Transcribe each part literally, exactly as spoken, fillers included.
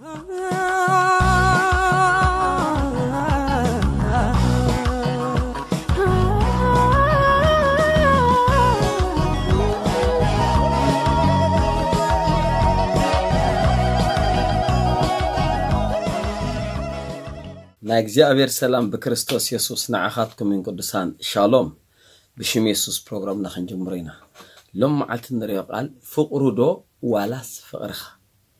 ናይ እግዚአብሔር ሰላም በክርስቶስ ኢየሱስ ንዓኻትኩም ምን ቅዱሳን ሻሎም بشم يسوس برنامجنا خنجمرينا لما عالتن ريقال فقرو دو والاس فقرخا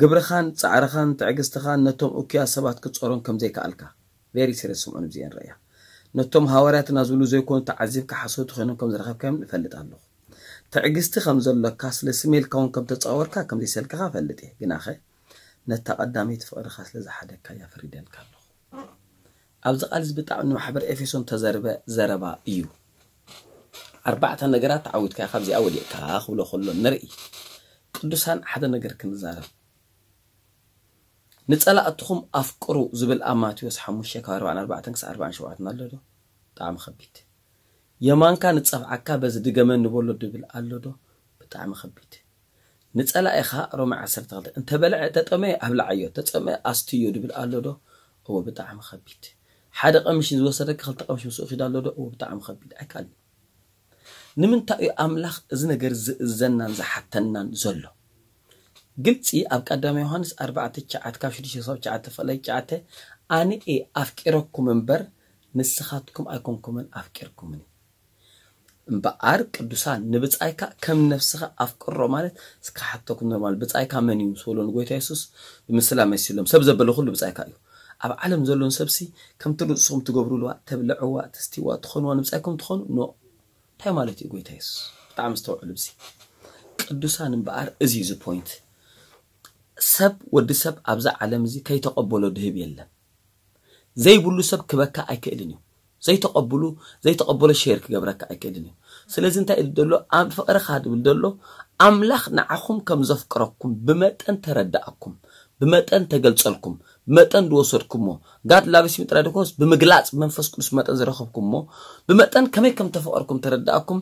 جبر خان تعر خان تعجز خان نتوم أوكيا سبعة كتصورون كم زي كألكا very serious أنا بزين رأيه نتوم هوارات نازلوا زي كون تعذيب كحصوت خانهم كم زرخ كم فلت عنه تعجز خم زل كاس لسميل كون كم تتصور كا كم لسه الكها فلته جناخه نتقدم يتفقر خاص لزح هذا كيا فريدان كله أبز قلز بتاع إنه حبر إفيسون تزربة زربة إيو أربعة نجارات عود كأخذ أول كأخ ولا خلوا نرئي قدسان حدا نجار كنزارة نتسأل أتخم أفكروا زبل أماتي وصحهم الشكار وعن أربعة تنكس أربعة شو عتنا لدو طعم خبيت يمان كان نتسأل عكابة زدقة من نقول لدو بالألدو بطعم خبيت نتسأل إخاء رمع عسر تغلط أنت بلع تتأمي أهل عيوت تتأمي أستيو دو بالألدو هو بطعم خبيت حدا قمش نزوسرك خلت قمش مسوق في دالدو هو بطعم خبيت أكل نمن تأي أملاخ زنجر زنان زحتنان زلوا قلت إيه أبقى دام يوهانس أربعة تجعت كافش ديش صوب تجعت فلاي تجعت أنا إيه أفكركم من بر نسخاتكم أكونكم من أفكركم مني بأرك دوسان نبت أيكا كم نفسها أفكر رمالة سك حطكم نرمال بت أيكا من يوصلون قوي تيسوس بمثل ما يسلم سبز بلوخلو بت أيكا أب علم زلون سبسي كم تلصوم تجبروا الوقت تبلعوا وقت استوى تخنوا نبت أيكم تخنوا نو تا مالتي يقول تيس طعم استوى لبسي قدوسان بقار ازيز بوينت سب ود سب ابزع عالم زي كي تقبلوا دهب يلا زي بولو سب كبكا اكيدني زي تقبلوا زي تقبلوا شيرك جبرك اكيدني سلازم انت ادلو ام فقر خاد ودلو املاخ نعخم كم زفقركم بمتن ترداكم بمتن تجلصلكم بمتن دوسركم قاد لابس متردكوس بمغلاص منفس قدس متن زرخبكم بمتن كمي كم تفقركم ترداكم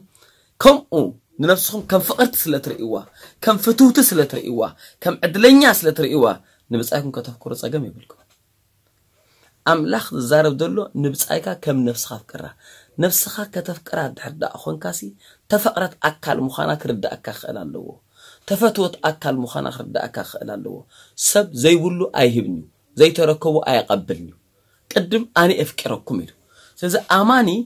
كم او نفسكم كم فقرت سلترئوا كم فتوت سلترئوا كم عدلنيا سلترئوا نبصايكم كتفكروا صقم يبلكم املاخ زارب دلو نبصايكا كم نفسها فقرا نفسها كتفقرا دحدا اخونكاسي تفقرت اكل مخانا كرداك خلالو تفتوت أكل مخانا خرد أكل خلالو سب زي بولو أيهبني زي تركو أيقبلني قدم أنا أفكركم إلو سيزا أماني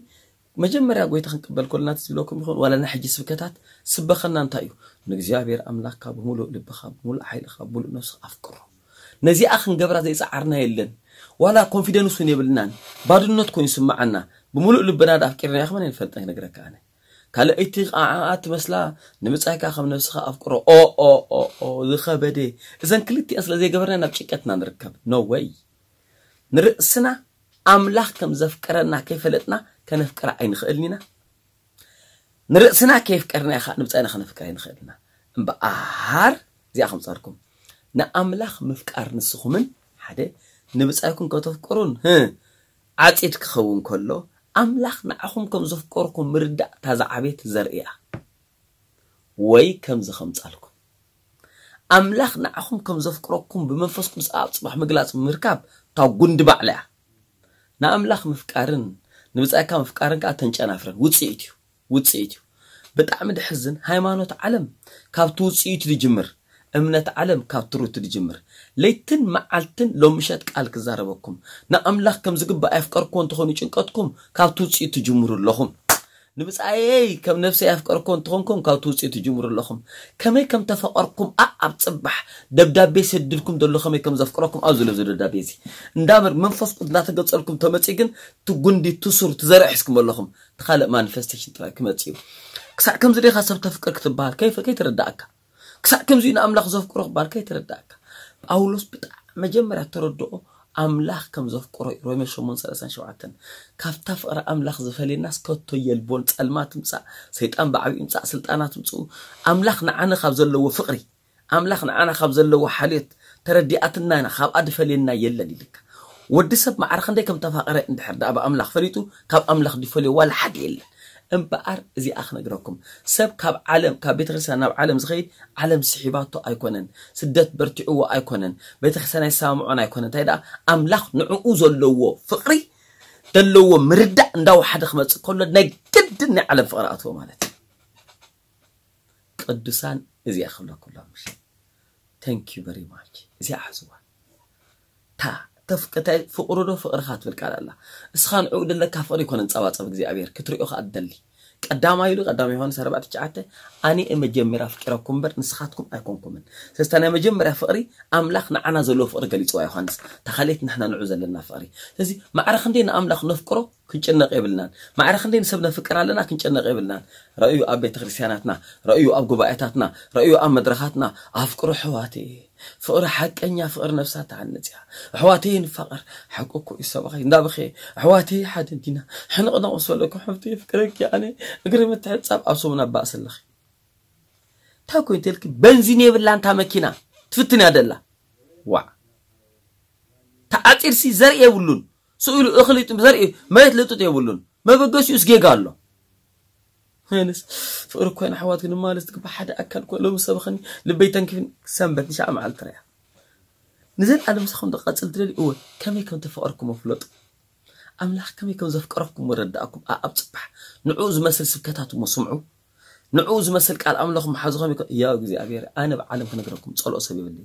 مجمرة قويت خنقبل كل ناتس بلوكم يخون ولا نحجس فكتات سب خلنا نتايو نجزيابير أملاكا بمولو لبخا بمولو حيلخا بمولو نفس أفكره نزي أخن قبرات زي سعرنا يلن ولا كونفيدنس ونبلنان بعد النوت كون يسمعنا بمولو لبناد أفكرنا يا أخواني نفلتنا نقرأك أنا كله أيتيق عاعات مثلا نمت أيك أخم نفسها أفكره أو أو أو أو ذخا بدي إذا كلتي أصلا زي قبرنا بشكتنا نركب no way نرأسنا أملاح كم زفكرنا كيف لتنا كنفكر عين خلنا نرأسنا كيف كرنا خ نمت أنا خنفكر عين خلنا بقهر زي أخم صاركم نأملاح مفكر نسخمن حدا نمت أيكم كتفكرون ها عتيت كخون كله أملاخ نعخم كم زفكركم مردأ تزعبيت زرقية وي كم زخم تسألكم أملاخ نعخم كم زفكركم بمنفسكم سقاب صباح مقلاص مركب تاقون دبع لها نا أملاخ مفكارن نبسأكا مفكارن كا تنشان أفرن وتسيتيو وتسيتيو بتعمد حزن هايمانوت علم كابتو وتسيتي جمر امنت علم كابترو تجمر ليتن معالتن لو مشات قالك زاربكم نا املاح كم زغب افكركم تخوني چنقتكم كابتو تصي تجمر لهم نبصاي كم نفسي افكركم تخونكم كابتو تصي تجمر لهم كمي كم تفقركم اب صبح دبدابي سدلكم دلو خمي كم زفقركم ازل زل دبدابي اندامر منفس قدلا تغصلكم تمصي كن تغندي تسر تزرع حسكم لهم تخلق مانفستيشن تراك مصيو كسع كم زدي حسب تفكر كتبال كيف كيف ترداك كسا كم زين أملاخ زفكرك باركي ترداك أولوس بتاع مجمرة تردو أملاخ كم زوف قرأ رومي شمون سلسان شوعتن كافتاف أرى أملاخ زفالي الناس كوتو يلبون تسألمات مساء سيتقام بعبي مساء سلطانات مساء أملاخنا عنا خبزلو وفقري أملاخنا عنا خبزلو وحاليت تردياتنا أنا خاب أدفالينا يلا ليلك ودسب معرخن دي كم تفاقري اندحر دابا أملاخ فريتو كاب أملاخ دفالي ولا حد يلا امبار زي اخنا جراكم سب كاب عالم كابيترسان او عالم زغيد عالم سحباتو ايكونن سدات برتعو ايكونن بيترسان يسامعون ايكونن تايدا املاخ نعو زلوو فقري دلوو مردا انداو حد خمس كل نجدني على فقراتو مالت قدسان زي اخنا كلهم ثانك يو فيري ماتش زي احزوا تا تفكتاي فقرودو فقرخات بالقال الله اسخان عود لك فقر يكون انصباصب اغزيابير كتريو خادلي قداما يلو قداما يهون سربات تشعته اني امجمرا فقركم بر نسخاتكم ايكونكم سستنا مجمرا فقري املاخ نعنا زلو فقر غليصوا يهونس تخليت نحنا نعوز لنا فقري لذي ما عرخ ندين املاخ نفقرو كنچنق يبلنا ما عرخ ندين سبنا فقر علينا كنچنق يبلنا رايو اب بيت كريستياناتنا رايو اب غباياتاتنا رايو اب مدرخاتنا افقرو حواتي فقر حقنيا فقر نفسها تعنتيا احواتين فقر حقكم يسبخي ندبخي احواتي حد دينا حنقنا وصلكم حفتي فكرك يعني اقرب التحصاب ابسمنا باس لخي تاكو تلك بنزيني بلانتا ماكينا تفتني ادلا وا تعطير سي زري يولون سئلو اخليتم زري ما يتلطط يولون ما بغش يسجيغالو هنس فقرك وين حواتك ما لستك بحد أكل كله مسبخني لبيتن كيف سنبت نشعة مع التريا نزل على مسخهم دقات الدريل أول كم يكون تفقركم وفلط أملاح كم يكون زفقركم وردأكم أبصبح نعوز مثل سكتاتهم وسمعوا نعوز مثل كأل أملاخهم حزقهم يكون يا جزي عبير أنا بعلم كنقرأكم تصلوا سبب لي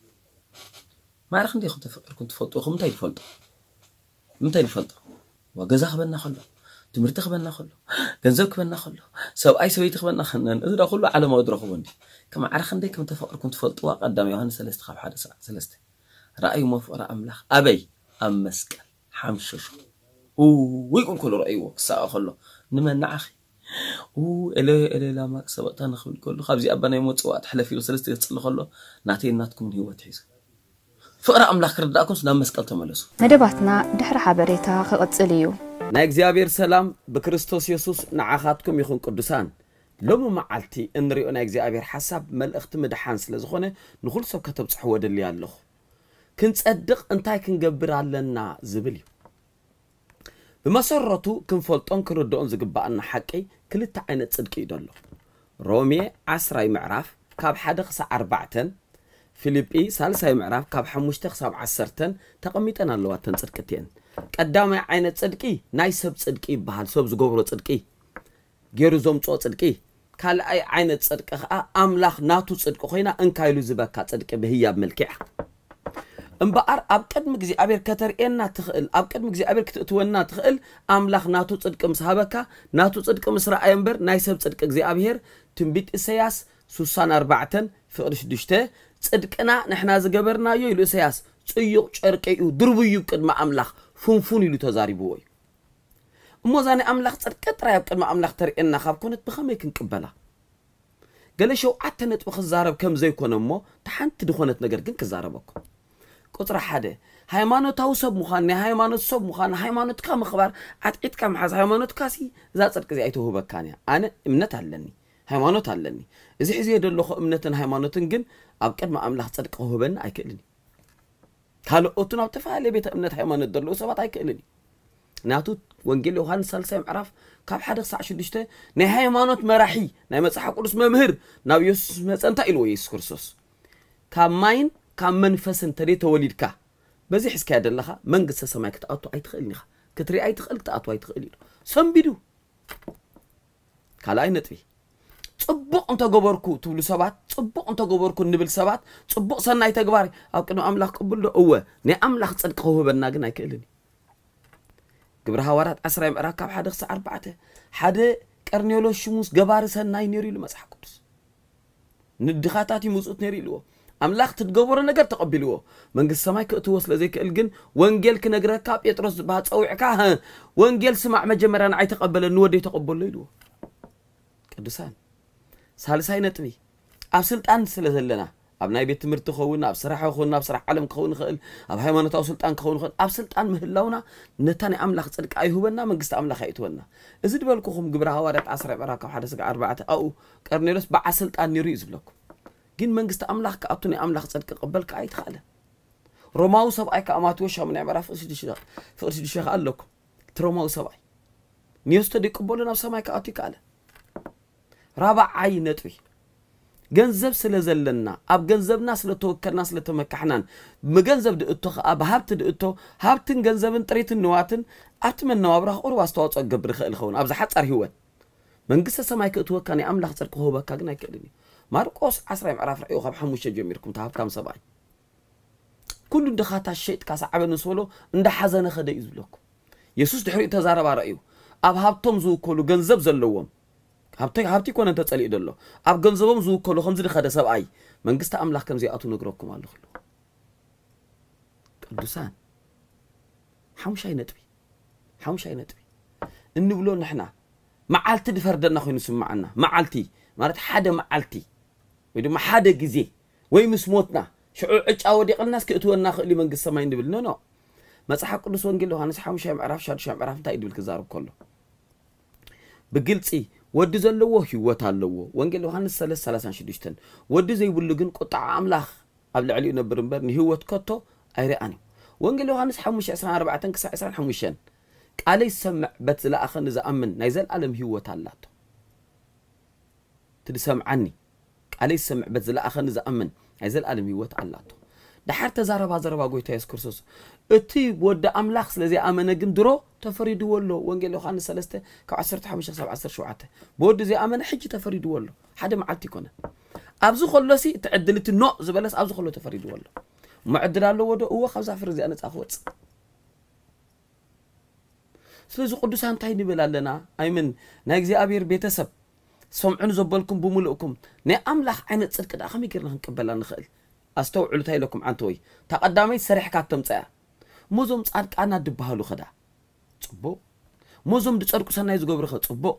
ما عرخ عندي كم تفقر كنت فوتو خم تاي فلط من تاي فلط وجزاخ بنا خلوا تمرت خبنا خلو جنزوك بنا خلو سو أي سويت خبنا خلنا أدرى خلو على ما أدرى خبنا كم عرخن ديك كم تفقر كنت فلطوا قدام يوهانس ثلاثة خاب حدا ساعة ثلاثة رأي موفقة أملاخ أبي أم مسكن حمشوش ويكون كل رأيه ساعة خلو نما نعخي أوه إلي إلي لا ما سبقت أنا خبل كله خابزي أبنا يموت وقت حلفي وثلاثة يتصل خلو نعطيه ناتكم من هو تحيزه فقرأ أملاخ ردأكم سنا مسكن تملسو مدبعتنا دحر حبريتها خلقت ليو نا اجزابير سلام بكريستوس يسوس نعاخاتكم يخون قدسان لما معالتي انريو نا اجزابير حساب مال اختمد حانس لزخونه نخول سو كتب صحوه دلي اللخ كنت ادق انتاي كنقبر علنا زبليو بمسررتو كنفلطون كردون زقبانا حقي كل تا عينت صدق يدلو رومي عشرة معراف كاب حدا خص أربعة فيليبي ثلاثة معراف كاب خمسة خص عشرة تقميتنا اللواتن صدقتين قدامي عينت صدقي ناي سب صدقي بحال سب زغبرو صدقي غير زومصو صدقي قال اي عينت صدقه خا املاح ناتو صدق خوينا انكايلو زبكا صدق بهياب ملكع امبار اب قدم غزي ابير كترئنا تخل اب قدم غزي ابير كتتونا تخل املاح ناتو صدق مسحبكا ناتو صدق مسرا امبر ناي سب صدق غزي ابير تنبيت اسياس سوسان أربعة فقر شدشته صدقنا نحنا زغبرنا يو يلو اسياس صيق چرقيو دربيو قدم املاح فنفون يلو تزاربوي امو زاني املاخ صدق ترى يقدم املاخ ترينا خاب كنت بخمي كنقبلها قال شو عت نطبخ الزارب كم زي كون امو تحنت دخونت نجر كن كزاربكم قطر حدا هيمانوت اوسب مخان هيمانوت سب مخان هيمانوت كم خبر عتقيت كم حز هيمانوت كاسي ذا صدق زي ايته بكانيا انا امنت علني هيمانوت علني اذا حزي يدلو خو امنتن هيمانوتن كن اب قدم املاخ صدق هبن ايكلني قالوا أتونا بتفعل بيت أمنت حيمان الدرلو سبعة عايك إلني ناتو وانجيل يوحنا سالسام عرف كاب حدا صعش شدشته نهاية مانوت مرحي نهاية صحة كورس ممهر نبيوس مثلا تقلوا يسوع كرسوس كام ماين كام منفس تري توليد كا بس يحس كهذا اللخا من قصة سماك تقطع عيد خلني خا كتري عيد خلك تقطع عيد خلني سام بدو كلا عينتي تبوق أنت جبركو تقول سبعة تبوق أنت جبركو النبل سبعة تبوق صنع تجباري أو كأنه أملاك قبل قوة نأملاك صدقه بالناجنا كلني جبرها ورد أسرع ركب حد خص أربعة حد كارنيولو شموس جبار صنع نيري لمسح كبس ندخاتاتي موسوت نيري لوا أملاك تتجبر نجر تقبلوه من السماء كأتوصل زيك الجن وانجيل كنجر كاب يترص بعد أو عكاها وانجيل سمع مجمران عي تقبل النور يتقبل ليلو كدسان سالساي نتني أبسلت أن سلزلنا أبناء بيت مرت خونا بصراحة خونا بصراحة علم خون خل أبهاي ما نتواصلت أن خون خل أبسلت أن مهلونا نتاني أملاخ صدق أيهوبنا من قصة أملاخ أيتونا إذا بالكم جبرها ورد عصر براك وحدث أربعة أو كارنيروس بعسلت أن يريز لكم جن من قصة أملاخ كأبتني أملاخ صدق قبلك أيت خاله روماو سبعي كأمات وشها من عبارة فقسيد الشيخ فقسيد الشيخ قال لكم تروماو سبعي نيوستدي قبولنا بسماي كأتي كاله رابع عين تري جنزب سلزلنا أب جنزب ناس لتو كناس لتو مكحنان مجنزب دقته أب هبت دقته هبتن جنزبن تريت النواتن أتمنى النوابره أروى استوت أجبر خيل خون أب زحت أرهون من قصة سمايك أتوه كاني أملا خسر كهوبا كأجنا كلني ماركوس عسرة معرف رأيه خب حموش جميركم تعب كم سبعين كل دخات الشيء كاس عبد نسوله عند حزن خدا يزبلك يسوس تحرق تزارب رأيه أب هبتم زو كلو جنزب زلوهم هبتي هبتي كون أنت تسألي دلله أب جنزبهم زو كله خمسة خد سبعي من قست أملاك كم زي أتو نجركم على خلو قدسان حمش أي نتبي حمش أي نتبي إنه بلون نحنا معالتي فردنا خوي نسمع عنا معالتي مرت حدا معالتي وده ما حدا جزي ويمس موتنا شو إيش أودي قل الناس كأتو الناس اللي من قست ما يندبل نو نو ما صح قدس وانجله هنس حمش أي معرف شاد شام معرف تايد بالكزارب كله بقلت إيه ودي زلوا هيوات هاللوا وانجيل يوحنس ثلاثة ثلاثة شديشتن ودي زي بلقين قطع أملاخ قبل علي نبرنبرن هيوات كتو أيراني وانجيل يوحنس حمش عسران أربعة تنكس عسران حمشان علي سمع بتزل أخن إذا أمن نيزل ألم هيوات هاللاتو تدي سمعني علي سمع بتزل أخن إذا أمن نيزل ألم هيوات هاللاتو ده حتى زربا زربا قوي تيس كرسوس اتي ود أملاخ لزي أمنا جندرو تفريد ولو وانجيل يوحنس ثلاثة كعشرة حمشة سبعة عشر شوعته بود زي أمنا حج تفريد ولو حدا معلتي كنا أبزو خلصي تعدلت النوع زبالس أبزو خلو تفريد ولو معدل له وده هو خمسة فرز أنا تأخوت سلزو قدوس هنتهيني بلالنا أيمن ناجزي أبير بيتسب سمعون زبالكم بملؤكم نأملاخ عين تصدق ده خمي كرنا هنقبلنا نخيل أستوعلو تايلكم عنتوي تقدامي سريح كاتم تاع موزم تصدق أنا دبهالو خدا صبوا موزم دتصرقوا سنة يزقبر خد صبوا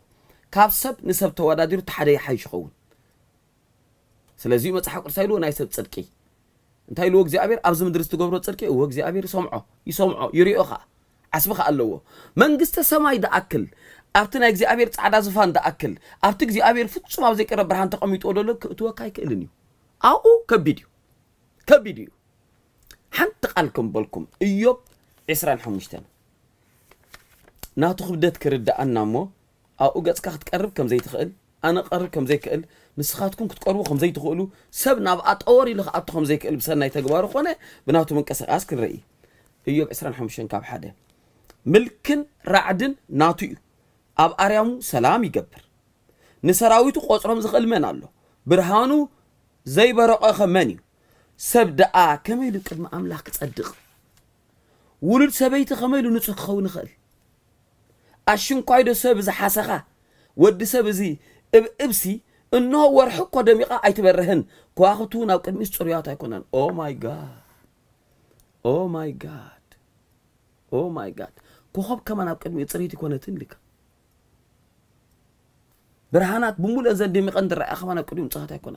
كابسب نسب توادير تحدي حيش خون سلازي ما تحقر سايلو نايسب تصدقي انتي لو وجزي أبير أبز مدرس تجبره تصدقي وجزي أبير سمعه يسمعه يريه خا عسبخ الله من قست سماي دا أكل أبتنا جزي أبير تعدا زفان دا أكل أبتك جزي أبير فتش ما بزيك رب رحان تقامي تقول لك توكاي كلنيو أو كبيديو كبيديو حنتق علكم بالكم إيوب عسران حمشتنا ناتخو بدات كرد أنا مو أو جاتك هتقرب كم زي تخيل أنا قرب كم زي كقل نسخاتكم كتقربوا كم زي تقولوا سبنا بقى أوري لخ أطخم زي كقل بسنا يتجباروا خونه بناتهم من كسر أسكر رأي إيوب عسران حمشتنا كاب حدا ملكن رعدن ناتيو أب أريامو سلام يجبر نسراويتو قصرهم زخل من الله برهانو زي برقة خمانيو سبدأ كميلو كلمة أملاك تصدق ولد سبيت خميلو نسخ خون خل أشون قايدو سبز حسخة ود سبزي إب إبسي إنه ورحق ودميقة أيتبرهن كواخدون أو كلمة سريات يكونن أو ماي جاد أو ماي جاد أو ماي جاد كوخب كمان أو كلمة سريات يكونن تنلك برهانات بمول أزد دميقة ندر أخمان أو كلمة سريات يكونن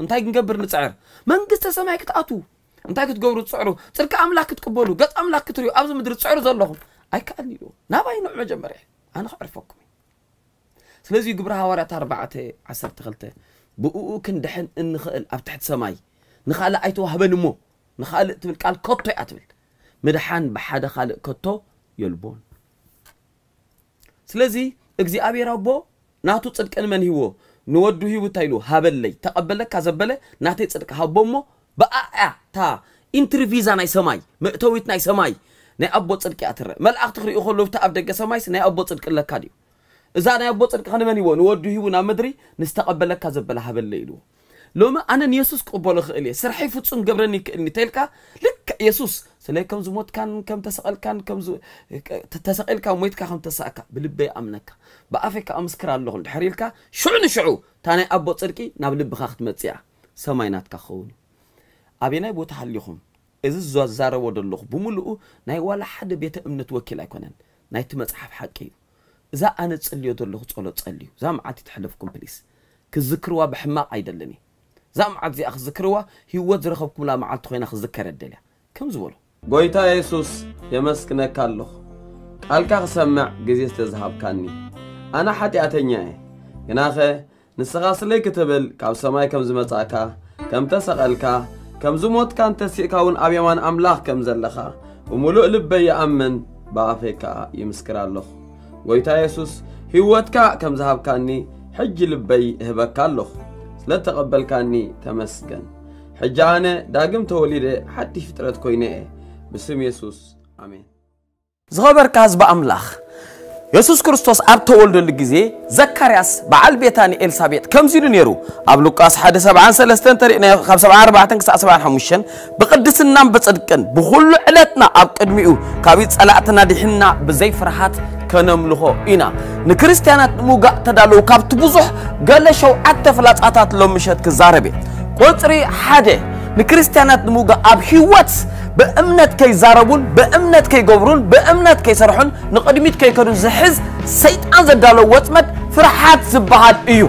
انتي كنقبر نسعر من قست سمايك تأتو انتي كتقبرو تسعرو صدق أملاك تقبلوا قد أملاك تريو أبز مدري تسعرو زلهم أي كأني لو نباي نوع مجمرة أنا أعرفكم سلازي يقبرها حواريات أربعة عشر تخلته بقو كندحن نخال أب تحت سماي نخال أيتوهبن مو نخال تبل قال قطع أتبل مدحان بحدا خال قطع يلبون سلازي إجزي أبي ربو ناتو تصدق أن من هو نودو هو تايلو هبلي تقبلك كذبله ناتي تصدق هبومه بقى تا انترفيزا ناي سماي مقتويت ناي سماي ناي أبو تصدق أتر ملأ أختري أخلو تأب دق سماي ناي أبو تصدق لك كاديو إذا أنا أبو تصدق خان من هو نودو هو نامدري نستقبلك كذبله هبلي له لو ما أنا نيسوس قبله خليه سرحي فتصن قبرني كني تلكا لك يسوس سلي كم زموت كان كم تسأل كان كم ز تسأل كم ميت كم تسأك بلبي أمنك بقفك أمسكر اللون الحريلك شو نشعو تاني أبو تركي نبلب بخاخت متسع سماينات كخون أبينا يبو تحليهم إذا الزوزارة ودلخ بملؤ ناي ولا حد بيتأمن توكل أكونن ناي تمسحب حكيه إذا أنا تسألي دلخ تقول تسألي زام عتي تحلفكم بليس كذكروا بحماق عيدلني زام عتي أخذ ذكروا هي وزرخكم لا معلت خوين أخذ ذكر الدليل كم زولو قويتا يسوس يمسكنك اللخ قالك أخسمع قزيز تذهب كاني أنا حتي أتنياه يناخي نسغاس لي كتبل كاب سماي كم زمتاكا كم تسغلكا كم زموت كان تسيكاون أبيمان أملاخ كم زلخا وملوء لبي يأمن بافيكا يمسكر اللخ قويتا يسوس هيوتكا كم ذهب كاني حج لبي هبكا اللخ لا تقبل كاني تمسكن حجانة داقم توليده حتى فترة كوينيه بسم يسوس آمين. زغبر كاز بأملاخ. يسوس كريستوس أب تولد الجزء زكرياس بعالبيتاني إلسابيت كم زيرو نيرو. أبلو كاس حد سبعان سلستن ترينا خمسة سبعان أربعة تنكس سبعان حمشن. بقدس النام بتصدقن بخل علتنا أب قدميو كابيت علتنا دحنا بزي فرحات كنملخو إنا. نكريستيانات موجا تدالو كاب تبوزح قال شو عتفلات عطات لهم مشت كزاربي. قطري حده. نكريستيانات موجا أب حيوات. بأمنات كي زاربون بأمنات كي قبرون بأمنات كي سرحون نقدميت كي كانوا زحز سيد أنزل دالو واتمت فرحات زبعات إيو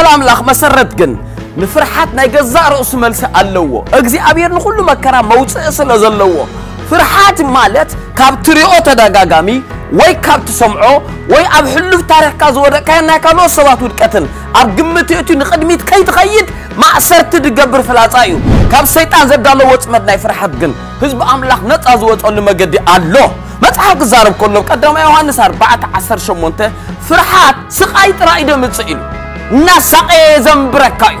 الأملاخ مسرد قن نفرحات نايقا زارو اسمال سألوو اقزي أبير نخلو مكرا موت سأسل أزلوو فرحات مالت كاب تريقو تداقاقامي وي كاب تسمعو وي أب حلو تاريخ كازورة كانا كانو صوات ودكتن أب قمتي أتو نقدميت كي تغيد ما سرت تقبر فلاتايو كاب سيطان زبدالو واتمدنا يفرحات قن هزب أملاخ نتازوات قلو مقدي الله متحق الزارب كله قدام يوهانس أربعة عشر شمونته فرحات سقايت رأيدو متسئلو نساقي زنبركايو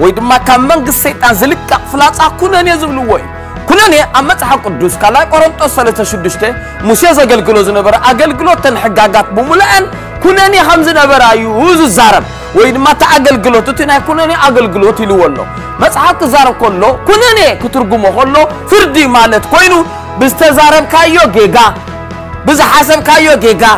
ويدما كان منق السيطان زلك فلاس أكونان يزبلوين كلني أما تحق الدوس كلاي قرنطو سالة شدشته موسيز أقلقلو زنبرا أقلقلو تنحقاقات بمولان كلني خمز نبرا يوز الزارب ويدما تأقلقلو تتنا كلني أقلقلو تلوولو ما تحق الزارب كله كلني كترقمو خلو فردي مالت كوينو بستزارب كايو جيغا بزحاسب كايو جيغا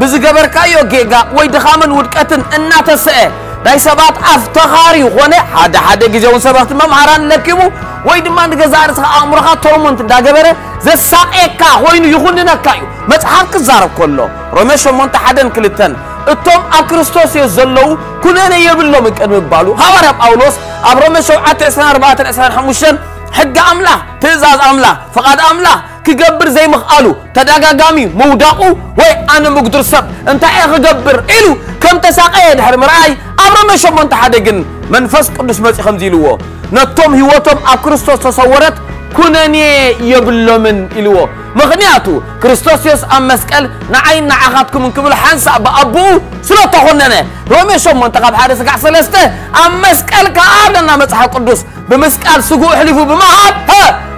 بزقبر كايو جيغا ويدخامن ودكتن إنا تسأل داي سبات افتخاري هنا حدا حدا جيزون سبات ممهران لكيمو ويد ما عندك زارس امرها تورمنت داغبره زساقيكا هوينو يخوننا كايو مصحف كزارب كله رومي شمونت حدن كلتن اتوم اكريستوس يزلو كلنا يبلو مقدم بالو حوار باولوس ابرومي شوعه أربعة وعشرين خمسة وعشرين حق املا تزاز املا فقد املا كجبر زي ما قالوا تداغاغامي موداقو وي انا مقدر سب انت ايه كجبر الو كم تساقي دحر مراي أبرم شمون تحدقن منفس قدس مسيح خمزيلوه نتوم هيوتوم أب كريستوس تصورت كنني يبلو من إلوه مغنياتو كريستوس يس أم مسكال نعين نعاقاتكم من كبل حنس أبا أبو سلو تخننا رومي شمون تقاب حارس قع سلسته أم مسكال كأبنا مسيح قدس بمسكال سقو حليفو بمهات ها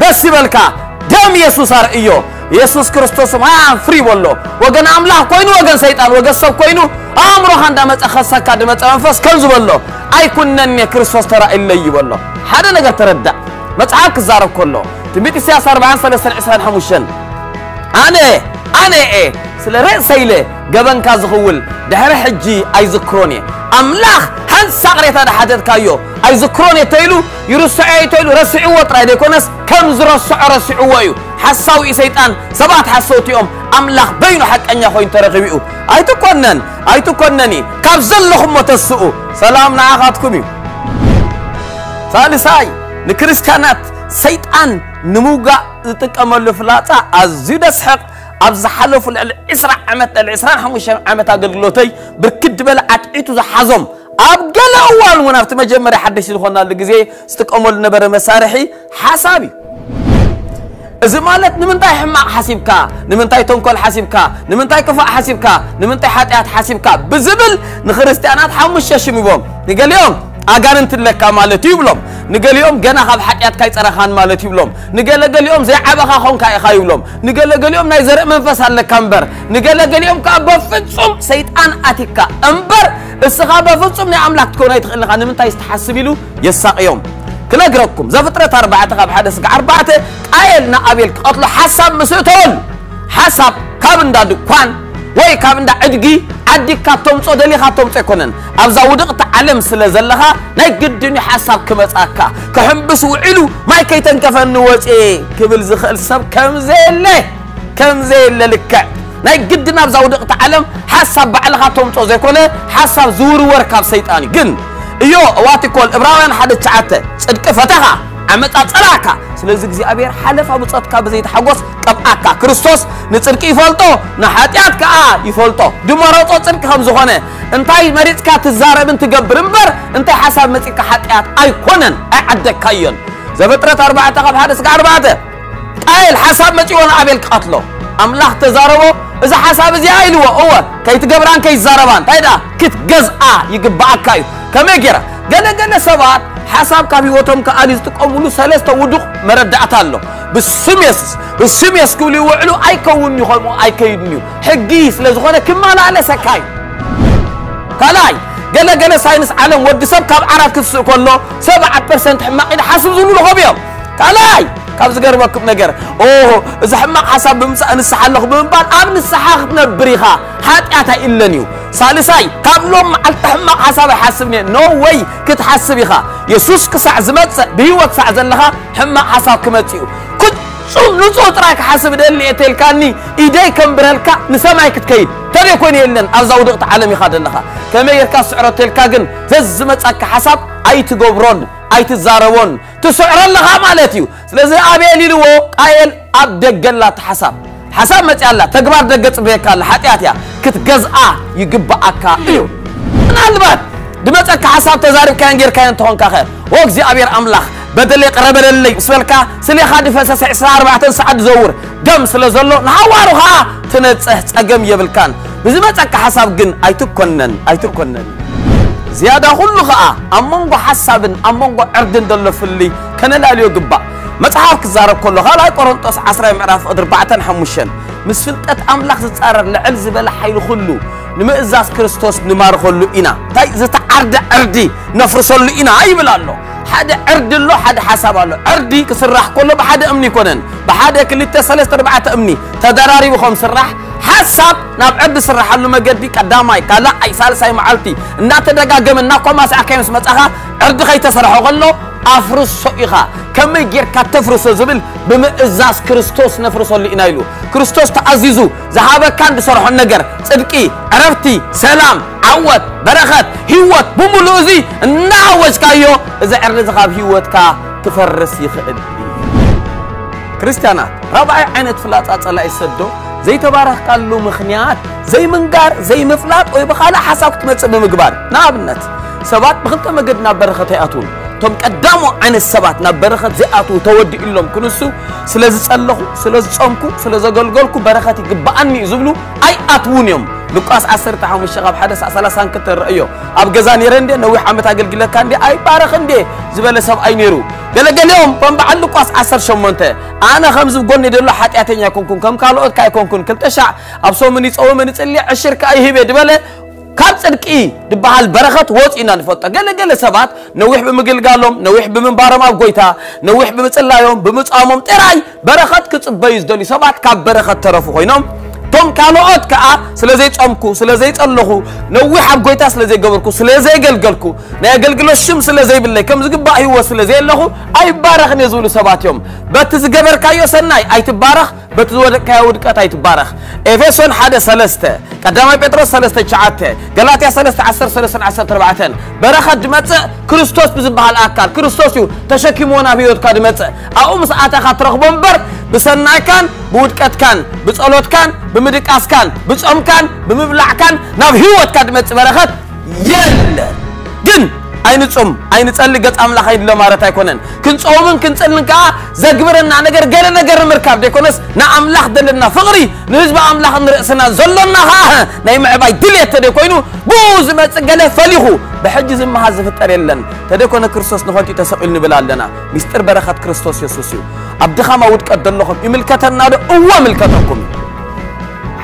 بس بالكا دم يسوع رأيو يسوع كرستوس ما فري والله وجن عمله كوينو وجن سيطان وجن سب كوينو أمره عندما تأخذ كادمة أنفاس كنز والله أي كونني كرستوس ترى إللي والله هذا نجت تردد ما تعاك زارب كله تبيت السياسة أربعين سنة سنة عشرين حموشن أنا أنا إيه سلرق سيله جبان كازغول دهر حجي أيزكروني أملاخ هن سقريت هذا حدث كايو أيزكروني تيلو يرسعي تيلو رسعوا وترى ديكونس كم زر السعر رسعوا ويو حسوا إسيتان سبعة حسوا يوم أملاخ بينه حق أن يخوين ترغيبه أي تكونن أي تكونني كابزل لهم متسقو سلامنا عقدكمي ثالثاي نكريستيانات سيتان نموجا تكمل فلاتا أزيد السحق أبز حلف الإسراء عمت الإسراء حموشة عمت أقلقلوتي بركد بلا عتعيتو زحزم أبقل أول ونفت مجمري حدش لخونا لقزي ستقوموا لنبرا مسارحي حسابي إذا مالت نمنتاي حماق حسيبكا نمنتاي تنكل حسيبكا نمنتاي كفاء حسيبكا نمنتاي حاتيات حسيبكا بزبل نخرستيانات حموشة شميبهم نقال يوم أجرن تلك مالتي يبلم نقول يوم جنا خب حياتك كيس أرخان مالتي يبلم نقول قال يوم زي عبخا خون كاي خيبلم نقول قال يوم نيزر من فصل الكمبر نقول قال يوم كابفتسم سيدان أتيكا أمبر السخابفتسم نعملك تكون يدخل خان من تايست حسبيلو يساق يوم كلا جركم زفترة أربعة خب حدث أربعة أيلنا قبلك أطلع حسب مسؤول حسب كابن دادو كان وي كابن دادقي عدي كاتوم صدلي خاتوم تكونن أبزودك تعلم سلزلها نجدني حساب كمتأكا كهم بس وعلو ما كيتن كفن وش إيه قبل زخل سب كم زيله كم زيله لك نجدنا أبزودك تعلم حساب على خاتوم تكونن حساب زور وركاب سيتاني جن يو واتكول إبراهيم حد تعته فتحها عمت أتلاكا سلزق زي أبير حلف أبو صدق بزيد حقوس طبعك كريستوس نترك يفلتو نحاتيات كأ يفلتو دمرات أترك خمس خانة أنتي مريض كات الزارة بنت جبرمبر أنتي حسب متك حاتيات أيقونن أعدك كيون زفترة أربعة قبل حدث كأربعة أيل حسب متي وأنا أبي القتله أملاح تزاربه إذا حسب زي أيلوا هو كي تجبران كي زاربان تيدا كت جزء يجبعك كيو كميجرا جنا جنا سبات حساب كافي وتم كأنيز تقوموا سلست ودق مرد أتالو بالسميس بالسميس كولي وعلو أي كون يخلم أي كيدنيو حجيس لزغنا كمان على سكاي كلاي جنا جنا ساينس علم ودي سب كاب عرفت السوق كله سبعة بالمئة حماق إذا حسب زميله خبيهم كلاي كاب زجر وكم نجر أوه إذا حماق حسب بمسأن السحال خبيهم بعد أمن السحاق نبريها حتى أتى إلا نيو سالساي كابلوم التحمق حسب حسبني نو واي كتحسبي خا يسوس كسع زمت بيوت سع زلها حمق حسب كمتيو كنت شو نصوت راك حسب اللي اتلكاني ايدي كمبرلكا نسمعي كتكيد تري كون يلن ابزاو دقت عالمي خا دنخا كما يركا سعره تلكاكن ززمتك حسب اي تغبرون اي تزارون تسعر لها مالتيو سلازي ابي ليلو قايل ابدغلات حسب حساب ما تقال لا تكبر دقت بيك على حتياتيا كتجزأ يجب أكا إيو أنا البعض دمتك حساب تزارب كان غير كان تهون كخير وجزي أبير أملاخ بدل يقرب اللي سلك سلي خادي فساس عشرة أربعة ساعات زور جم سلا زلوا نعورها تنتسحت أجم يبلكان بزمتك حساب جن أيتكونن أيتكونن زيادة خلقة أممغو حساب أممغو أردن دل في اللي كان لا يجب متحرك زارب كله هلا كورنثوس عشرة معرف أربعة حموشن مسفلتة أملاخ تتقرر لعلز بلا حيل خلو نما إزاز كريستوس نمار خلو إنا تاي زت عرد أردي نفرس خلو إنا أي ملالو حدا أرد له حدا حسب له أردي كسرح كله بحدا أمني كونن بحدا كل التسلسل أربعة أمني تدراري وخمس سرح حسب نبعد سرح له ما جدي كداماي كلا أي سالس أي معلتي ناتدقا جمن ناقوما سأكيم سمتها أرد خي تسرح خلو أفرس صيغة كم يجير كتفرس الزبل بمئزاز كريستوس نفرس اللي إنايلو كريستوس تعزيزو زهابة كان بصرح النجر صدقي عرفتي سلام عوت بركات هوت بملوزي نعوج كايو إذا أرد زهاب هوت كا تفرس يخدي كريستيانات ربع عينت فلاتات على السدو زي تبارك قال له مخنيات زي منقار زي مفلات ويبقى على حسب تمت بمقبار نابنت سبات بخلطة مقدنا بركة أتون تم قدامو عن السبات نبرخت زئاتو تودي إلهم كنسو سلاز صلخو سلاز صمكو سلاز غلغلكو برخات يغباني زبلو اي اتونيوم لوقاس عشرة تحوم الشغاب حدث ثلاثين كتر رأيو اب غزاني رندي نوي حمت اغلغلك اندي اي بارخ اندي زبل سب اي نيرو دلغليوم بمبع لوقاس عشرة انا خمس غني دلو حاتياتنيا كونكون كم كالوت كاي كونكون كلتشع اب سومني صومني صلي عشرة كاي هبه دبله كان صدقي دبحال بركات وطينا نفوت قال قال سبات نوح بمغلغالهم نوح بمنبارما غويتا نوح بمصلايهم بمصامم طراي بركات كصباي زدلي سبات كاب بركات ترفو هينوم توم كالوت كا سلازي صمكو سلازي صلخو نوح اب غويتا سلازي غبركو سلازي غلغلكو نا غلغلو شم سلازي بالله كم زغبا هو سلازي لهو اي بارخني زول سبات يوم بتزغبركايو سناي اي تبارخ بتزودكايو دقات اي تبارخ افسون حدا ثلاثة قدامى بطرس ثلاثة تشعته غلاطيا ثلاثة عشرة ثلاثة عشرة أربعة برخه دمص كريستوس بزبال اكال كريستوس تشكيمونا بيوت كدمص اقوم ساعه خاطرخ بنبر بسناي كان بودقت كان بصلوت كان بمدقاس كان بصوم كان بمبلع كان ناب هيوت كدمص برخه يل جن عين صوم عين صلي غص املاح عيد لمارات ايكونن كن صومن كن صلن كا زغبرنا نجر غير نجر مركاب ديكونس نا املاح دلنا فقري نحزب املاح راسنا زلنا ها ناي معباي دليت ديكونو بوز مصغله فليخو بحجز ما حز فطر يلن تديكون كريستوس نخوت يتسقلن بلالنا مستر بركات كريستوس يسوسيو عبد خما ود قدلهم يملكتنا ده هو ملكتكم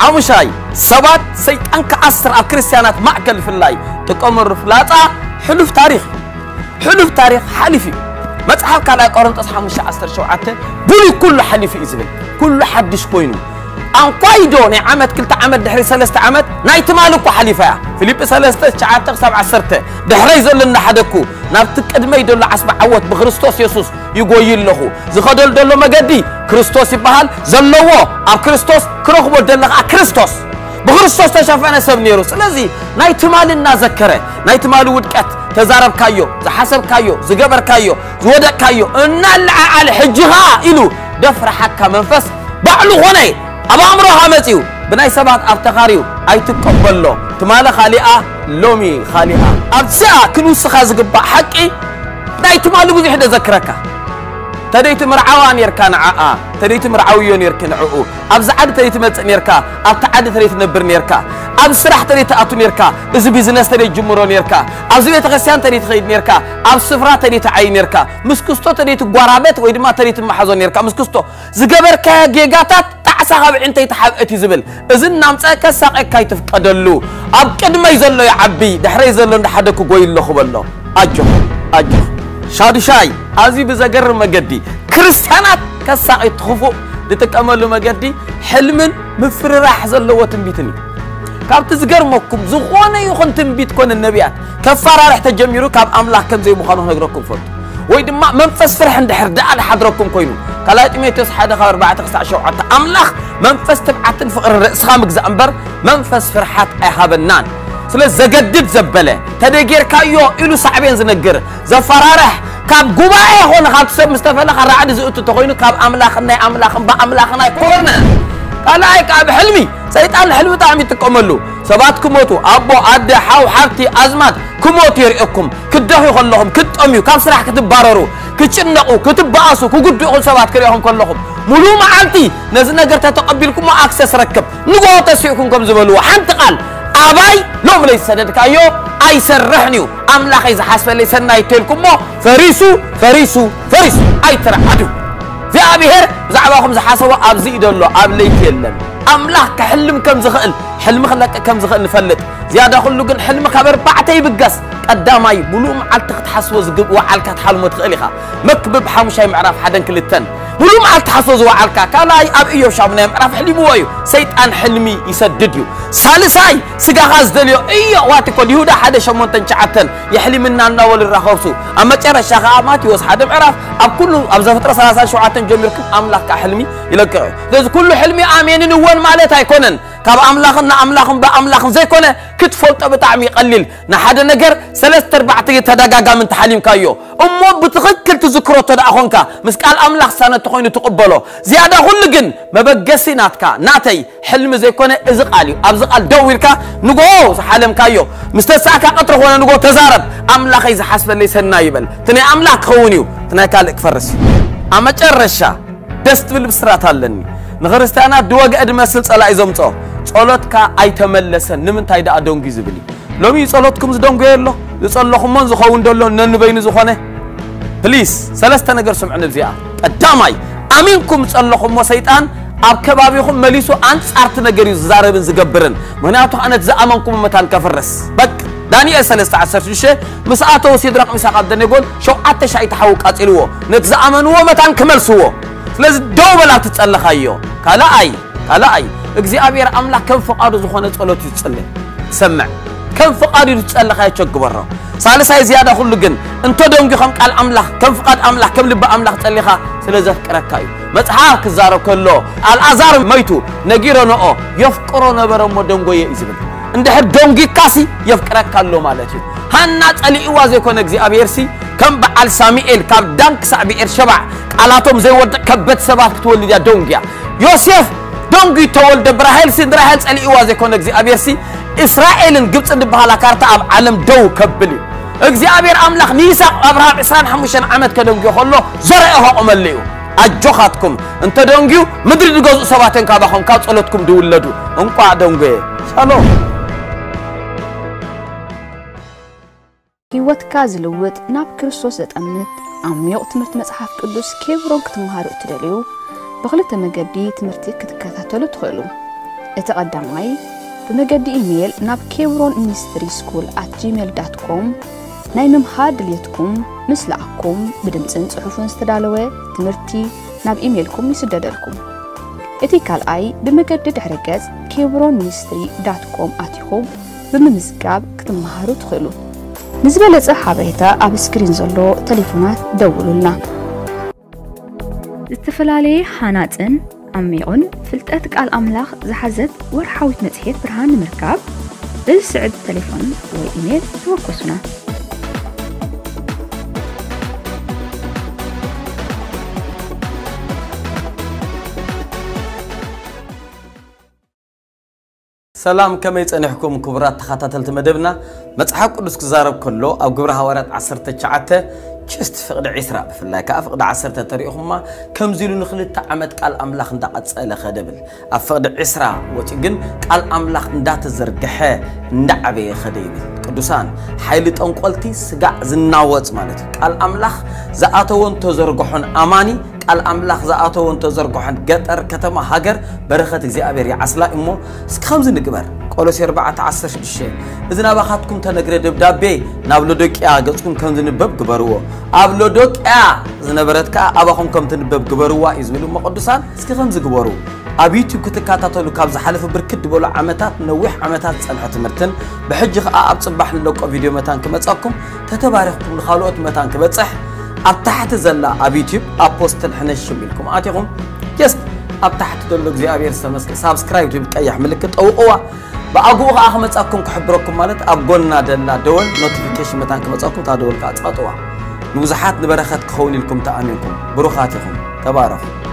عمشاي سبات سيطان كعشرة كريستيانات معكل في الله تقمر فلاطا حلف تاريخ حلف تاريخ حلفي مصحف كلا قرنطس خمسة عشر شعته بلي كل حلفي يزبل كل حدش كوينو ان قايدون عمت كلتا عمت دحري ثلاثة عمت نايت مالكو حليفا فيليب ثلاثة تشعته سبعة عشرة دحري زلنا حدكو نابت قدمه يدل عصب عوت بخريستوس يسوس يغويل له زخدل دلو مغدي كريستوس يبحال زلوا اب كريستوس كرخبو دلخ كريستوس بخريستوس تشافنا سب نيرو سلازي نايت مالنا ذكره نايت مالو ودقت تزارب كايو زحسب كايو زغبر كايو زودق كايو ان الله على حجها الو دفر حكا منفس بعلو هناي ابو عمرو حمتيو بناي سبات افتخاريو اي تقبلوا تمال خالئه لومي خالئه ابسا كنوس خازغبا حقي دايت مالو بزحد ذكرك تديت مرعوان يركان عاء تديت مرعويون يركن عؤ ابز عد تديت مصنيركا ابت عد تديت نبر نيركا اب سرح تديت اتو نيركا از بيزنس تديت جمرو نيركا اب زيت خسيان تديت خيد نيركا اب سفرا تديت عين نيركا مسكستو تديت غرابت وي دما تديت محزون نيركا مسكستو زغبركا جيغاتات تعسخب انت يتحبت يزبل اذن نامصا كساقك يتفقدلو اب قدمي زلو يا عبي دحري زلو دحدك غويلو خبلو اجو اجو شادشاي ازي بزغر مغدي كريستيانات كساقي تخفو لتقملو مغدي حلمن مفررح زلو تنبيتني كابت زغرمكم زخونه يخون تنبيت كون النبيات كفرارح تجميرو كاب املاح كم زي مخانو نغركم فوت وي دم منفس فرح اندحر دا على حضركم كوينو كلاطمي تسحد خا أربعة تسعة املاح منفس تبعتن فقر راس خامك زامبر منفس فرحات اي هابنان سلاز زغدد زبله تدغير كايو الو صعبين زنغر زفرارح كاب غباي هون خاطسب مستفلخ رعد زوت تخوينو كاب املاخنا املاخن باملاخنا كورنا قال اي كاب حلمي سيطان حلمي طعم يتقملو سباتكم موتو ابو عد حاو حبتي ازمات كموتو يرئكم كدحو يخلهم كتطميو كاب سرح كتباررو كتشنقو كتباسو كغدقو سبات كريهم كلهم مولو معلتي نز نغر تتقبلكم اكسس ركب نغو تسيكمكم زبلو حنت قال اباي لو ليس صدقك ايو اي سرحنيو املاح اذا حسب لي سناي تلكم فريسو فريسو فريسو اي ترحدو في ابيهر زعباكم زحاسوا ابزي يدلو ابليك يلن املاح كحلم كم زخل حلم خلق كم زخل نفلت زياده كله كن حلم كبر بعته يبقص قداماي بلو معلت تحسوا زغب وعلك تحلم تخليها مكبب حمشاي معرف حدن كلتن بلو معلت تحسوا وعلك كالاي اب ايو شابنا معرف حلمو ايو سيطان حلمي يسددو سالساي سغا غازدليو ايو واتي كو يهودا حدا شمونتن شعتن يحلمنا لنا ولرخوسو اما ترى شخامات يوس حدا معرف اب كله اب زفتر ثلاثة شعتن جمرك املاك حلمي يلقى لازم كل حلمي آمين نوان مالت هيكونن كاب أملاخن أملاخن بأملاخن زي كونه كتفلت بتعمي قليل نحدا نجر ثلاث أربع تيجي تدقق من تحليم كايو أمو بتغكل تذكره تدققونك مسكال أملاخ سنة تقولين تقبله زيادة غلقن ما بقسي ناتكا ناتي حلم زي كونه إزق عليه أبزق الدويلك نجوز حلم كايو مستساعك أطرح ولا نجو تزارب أملاخ إذا حسب ليس النايبل تني أملاخ خونيو تني كالك فرس أما ترشة تستقبل بسرعة لني نغرستانا دواج أدمسل على إزمته صلاتك أيتملسن نمنتاي دا أدونجي زبلي لو مي صلاتكم زدونجي الله لصلهم من زخون دلهم ننبين زخونه بليس سلستنا قرسم عن الزياء الدماي أمينكم صلهم وسيطان أبكبابيهم مليسو أنت أرتنا قريز زاربن زجبرن مناطو أنا تزأمنكم متان كفرس بك دانيال سلست عشر شيء مسأته وسيدرق مساقد دنيقول شو أتش عيتحوك أتلوه نتزأمن ومتان كمل سوه لازم دوبل أتصلخ أيوه كلا أي كلا أي እግዚአብሔር አምላክ ከም ፈቃዱ ዝኾነ ጸሎት ይጽልይ ሰማዕ ከም ፈቃዱ ይጽልይ ኸይቸግበራ ሳልሳይ ዝያዳ ሁሉ ግን እንተ ደንግኸም ቃል አምላክ ከም ፈቃድ አምላክ ከም ልብ አምላክ ጸልይኻ ስለዚህ ፍቅረካዩ መጽሐፍ ክዛረብ ከሎ አልዓዛር መይቱ ነጊሮኖኦ የፍቅሮ ነበረ ሞ ደንጎየ ይዝብል እንደህ ደንግካሲ የፍቅረካሎ ማለት እዩ ሃና ጸልይዋ ዘይኮነ እግዚአብሔርሲ ከም በዓል ሳሙኤል ካብ ዳንክ ሳብኤር ሸባዕ ቃላቶም ዘይወድ ከበት ሰባት ክትወልድ ያ ደንግያ ዮሴፍ دونك يتولد إبراهيم سند إبراهيم سألي إيوازي كون أجزي أبيرسي إسرائيل الجبس عند بحالا كارتا أب علم دو كبلي أجزي أبير أملاخ ميساق أبراهام إسران حموشان عمد كدونك يخلو زرعه أمليو أجوخاتكم أنت دونك يو مدري دقوزو سواتين كاباخون كاوز أولوتكم دولدو أنقع دونك شالو هيوات كازلووت ناب كرسوسة أمنت أم يؤتمرت مصحف قدوس كيبروك تمهارو تدليو بخلت مجدي تمرتي كتكاتلو تخلو اتقدمي بمجدي ايميل ناب كيورون ميستري سكول at جيميل دوت كوم ناي ممهار دليتكم مسلعكم بدمصن صحفون استدالوه تمرتي ناب ايميلكم يسددلكم اتيكال اي بمجدي دحر جاز كيورون ميستري دوت كوم at home بممزقاب كتمهارو تخلو نزبلص حبيتا اب سكرين زلو تليفونات دولولنا استفلالي حاناتن عميقن فلتأتك على الأملاخ زحزت ورحاوت متحيط برهان مركب للسعد تليفون وإيميل توقسنا سلام كما يتنحكم كبرات تخاتاتل تمدبنا متحاق قدس كزارب كله أو قبرها ورات عصرت شعاته كيست فقد عسرة بفلا كأفقد عصرت تريقهما كم زيلو نخلت تعمد كالأملاخ نداقت سألة خدبل أفقد عسرة وتجن كالأملاخ ندات زرقحة ندعبي خديبي قدسان حيلت أنقلتي سقع زناوات مالتي كالأملاخ زقاتون تزرقحون أماني الأملاخ زعاتو أنت زرقو حن جتر كتما هجر برخة زي أبيري عسلا إمو سكهم زين كبر قالوا سير بعت عسر شيء إذا نباخدكم تنقرد بدأ بي نابلودك يا جتكم كم زين بب كبروا أبلودك يا زين برتك أباكم كم زين بب كبروا إزملوا مقدسان سكهم زين كبروا أبيتو كتكاتا تلو كابز حلف بركد بولا عمتات نوح عمتات سألحة مرتن بحجة أب صباح للوك فيديو متان كمتساكم تتبارخكم الخالوت متان كمتسح أبتحت زلا أبيتيب أبوستل حنش منكم أتيهم يس أبتحت دلوك زي أبير سمسك سابسكرايب تبك أي حملك أو أو بأقوى أحمد أكون كحبركم مالت أبقولنا دلنا دول نوتيفيكيشن متانكم أتاكم تادول كات أتوا نوزحات نبرخات كوني لكم تأمينكم بروخاتكم تبارك